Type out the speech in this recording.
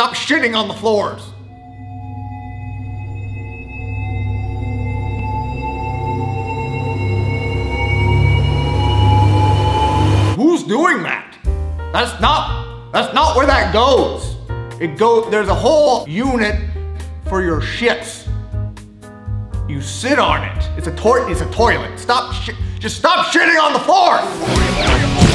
Stop shitting on the floors. Who's doing that? That's not where that goes. There's a whole unit for your shits. You sit on it. It's a toilet. Stop shitting on the floor.